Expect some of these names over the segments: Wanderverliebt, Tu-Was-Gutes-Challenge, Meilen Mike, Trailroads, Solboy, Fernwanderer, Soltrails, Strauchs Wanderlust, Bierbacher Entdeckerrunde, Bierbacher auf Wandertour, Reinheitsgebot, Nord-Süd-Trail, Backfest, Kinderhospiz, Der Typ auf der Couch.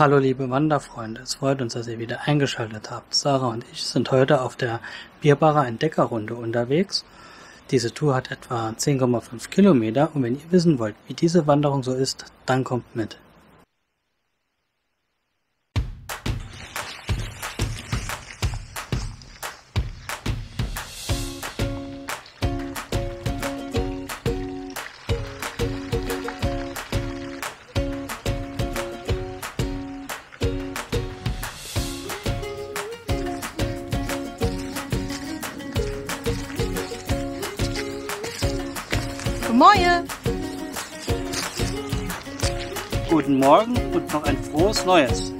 Hallo liebe Wanderfreunde, es freut uns, dass ihr wieder eingeschaltet habt. Sarah und ich sind heute auf der Bierbacher Entdeckerrunde unterwegs. Diese Tour hat etwa 10,5 Kilometer und wenn ihr wissen wollt, wie diese Wanderung so ist, dann kommt mit. Moin! Guten Morgen und noch ein frohes Neues.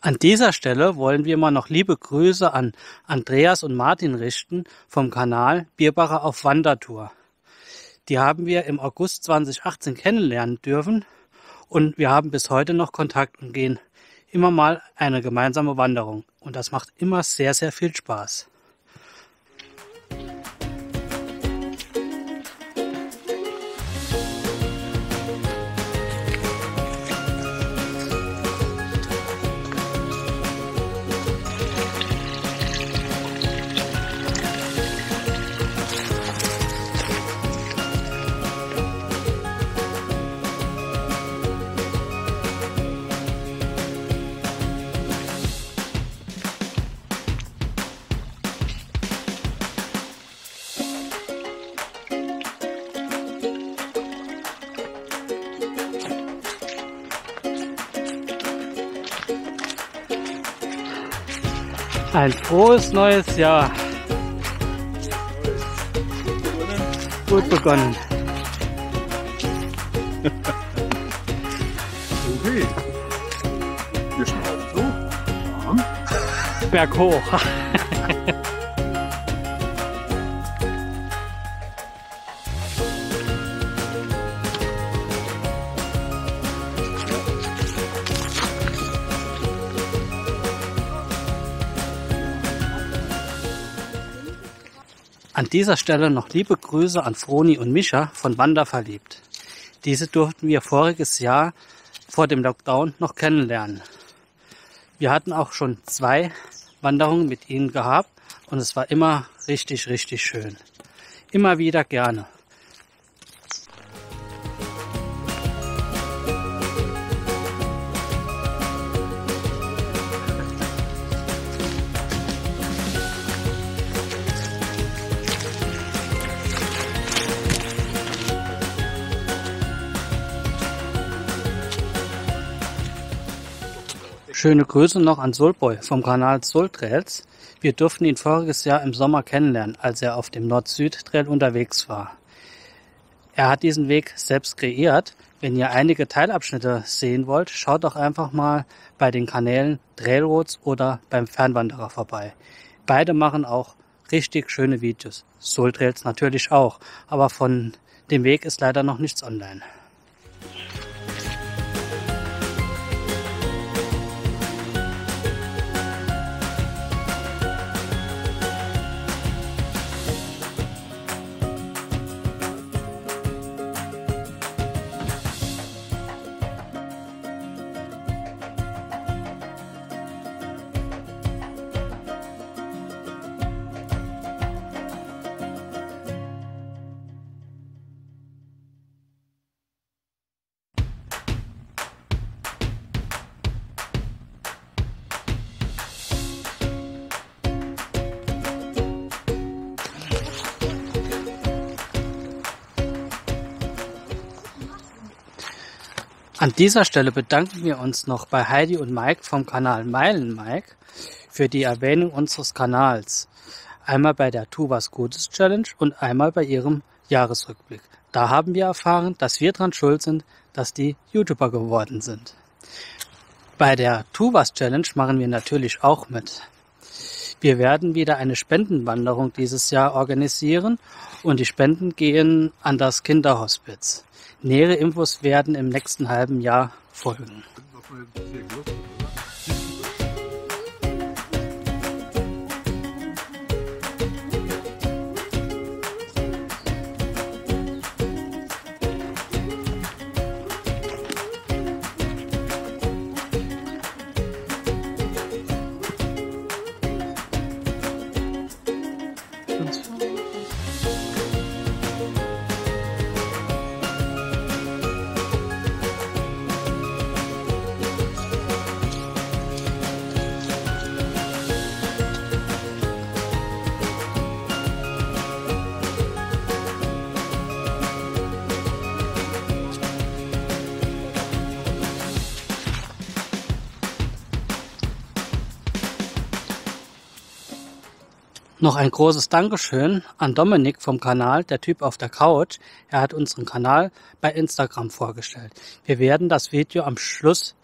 An dieser Stelle wollen wir mal noch liebe Grüße an Andreas und Martin richten vom Kanal Bierbacher auf Wandertour. Die haben wir im August 2018 kennenlernen dürfen und wir haben bis heute noch Kontakt und gehen immer mal eine gemeinsame Wanderung. Und das macht immer sehr, sehr viel Spaß. Ein frohes neues Jahr. Gut begonnen. Okay. Wir schneiden so. Ja. Berg hoch. An dieser Stelle noch liebe Grüße an Froni und Mischa von Wanderverliebt. Diese durften wir voriges Jahr vor dem Lockdown noch kennenlernen. Wir hatten auch schon 2 Wanderungen mit ihnen gehabt und es war immer richtig, richtig schön. Immer wieder gerne. Schöne Grüße noch an Solboy vom Kanal Soltrails. Wir durften ihn voriges Jahr im Sommer kennenlernen, als er auf dem Nord-Süd-Trail unterwegs war. Er hat diesen Weg selbst kreiert. Wenn ihr einige Teilabschnitte sehen wollt, schaut doch einfach mal bei den Kanälen Trailroads oder beim Fernwanderer vorbei. Beide machen auch richtig schöne Videos. Soltrails natürlich auch, aber von dem Weg ist leider noch nichts online. An dieser Stelle bedanken wir uns noch bei Heidi und Mike vom Kanal Meilen Mike für die Erwähnung unseres Kanals. Einmal bei der Tu-Was-Gutes-Challenge und einmal bei ihrem Jahresrückblick. Da haben wir erfahren, dass wir dran schuld sind, dass die YouTuber geworden sind. Bei der Tu-Was-Challenge machen wir natürlich auch mit. Wir werden wieder eine Spendenwanderung dieses Jahr organisieren und die Spenden gehen an das Kinderhospiz. Nähere Infos werden im nächsten halben Jahr folgen. Noch ein großes Dankeschön an Dominik vom Kanal Der Typ auf der Couch. Er hat unseren Kanal bei Instagram vorgestellt. Wir werden das Video am Schluss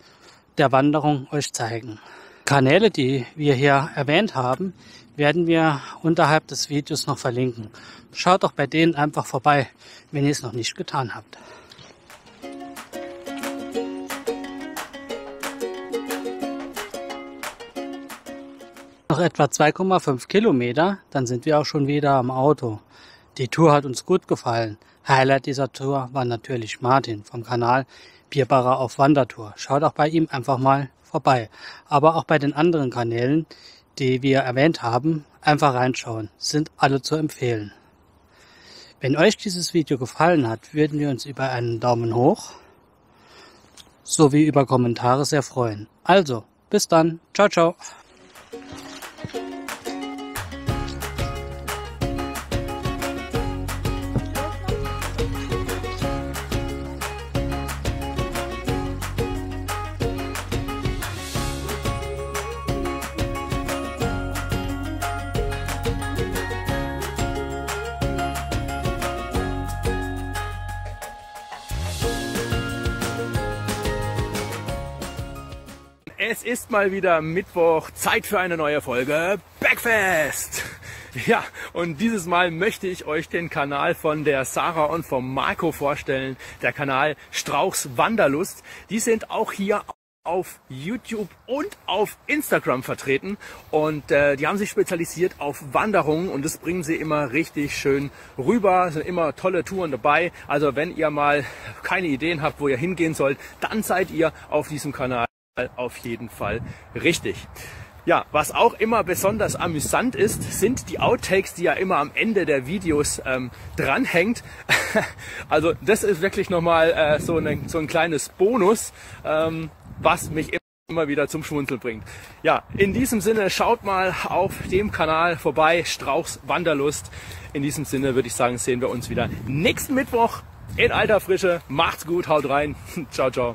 der Wanderung euch zeigen. Kanäle, die wir hier erwähnt haben, werden wir unterhalb des Videos noch verlinken. Schaut doch bei denen einfach vorbei, wenn ihr es noch nicht getan habt. Noch etwa 2,5 Kilometer, dann sind wir auch schon wieder am Auto. Die Tour hat uns gut gefallen. Highlight dieser Tour war natürlich Martin vom Kanal Bierbacher auf Wandertour. Schaut auch bei ihm einfach mal vorbei. Aber auch bei den anderen Kanälen, die wir erwähnt haben, einfach reinschauen. Sind alle zu empfehlen. Wenn euch dieses Video gefallen hat, würden wir uns über einen Daumen hoch sowie über Kommentare sehr freuen. Also, bis dann. Ciao, ciao. Es ist mal wieder Mittwoch, Zeit für eine neue Folge Backfest! Ja, und dieses Mal möchte ich euch den Kanal von der Sarah und vom Marco vorstellen, der Kanal Strauchs Wanderlust. Die sind auch hier auf YouTube und auf Instagram vertreten und die haben sich spezialisiert auf Wanderungen und das bringen sie immer richtig schön rüber, sind immer tolle Touren dabei. Also wenn ihr mal keine Ideen habt, wo ihr hingehen sollt, dann seid ihr auf diesem Kanal auf jeden Fall richtig. Ja, was auch immer besonders amüsant ist, sind die Outtakes, die ja immer am Ende der Videos dranhängt. Also das ist wirklich nochmal so ein kleines Bonus, was mich immer wieder zum Schmunzeln bringt. Ja, in diesem Sinne, schaut mal auf dem Kanal vorbei, Strauchs Wanderlust. In diesem Sinne würde ich sagen, sehen wir uns wieder nächsten Mittwoch in alter Frische. Macht's gut, haut rein. Ciao, ciao.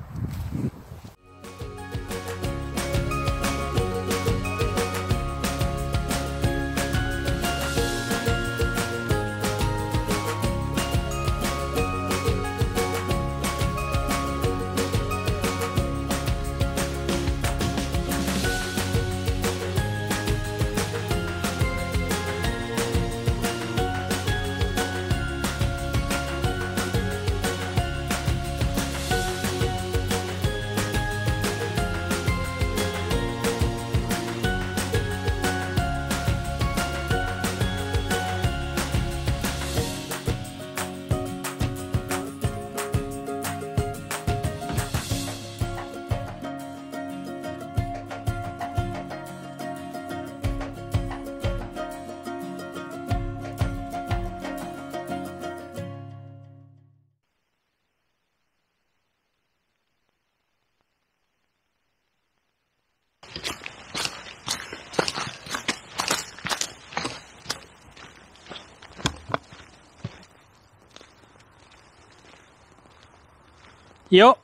Jo.